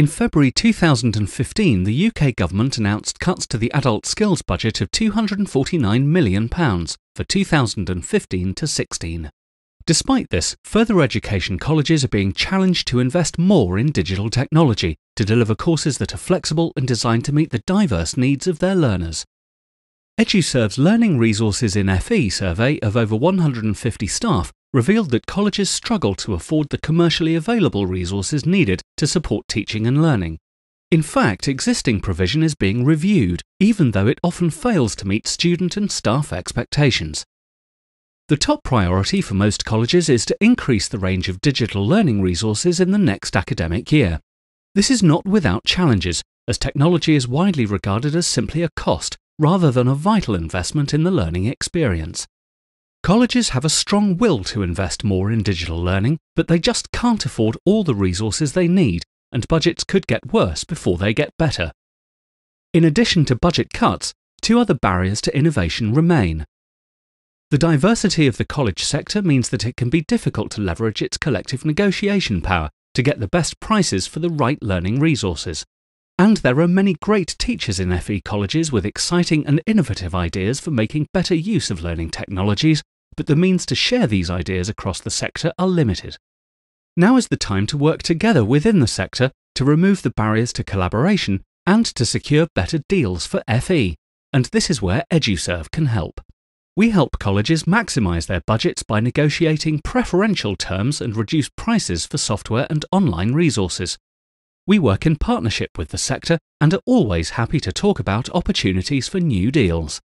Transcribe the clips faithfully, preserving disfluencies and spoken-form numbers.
In February two thousand fifteen, the U K government announced cuts to the adult skills budget of two hundred forty-nine million pounds for two thousand fifteen to sixteen. Despite this, further education colleges are being challenged to invest more in digital technology to deliver courses that are flexible and designed to meet the diverse needs of their learners. EduServ's Learning Resources in F E survey of over one hundred fifty staff revealed that colleges struggle to afford the commercially available resources needed to support teaching and learning. In fact, existing provision is being reviewed, even though it often fails to meet student and staff expectations. The top priority for most colleges is to increase the range of digital learning resources in the next academic year. This is not without challenges, as technology is widely regarded as simply a cost, rather than a vital investment in the learning experience. Colleges have a strong will to invest more in digital learning, but they just can't afford all the resources they need, and budgets could get worse before they get better. In addition to budget cuts, two other barriers to innovation remain. The diversity of the college sector means that it can be difficult to leverage its collective negotiation power to get the best prices for the right learning resources. And there are many great teachers in F E colleges with exciting and innovative ideas for making better use of learning technologies, but the means to share these ideas across the sector are limited. Now is the time to work together within the sector to remove the barriers to collaboration and to secure better deals for F E, and this is where EduServ can help. We help colleges maximise their budgets by negotiating preferential terms and reduce prices for software and online resources. We work in partnership with the sector and are always happy to talk about opportunities for new deals.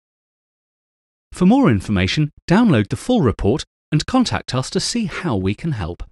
For more information, download the full report and contact us to see how we can help.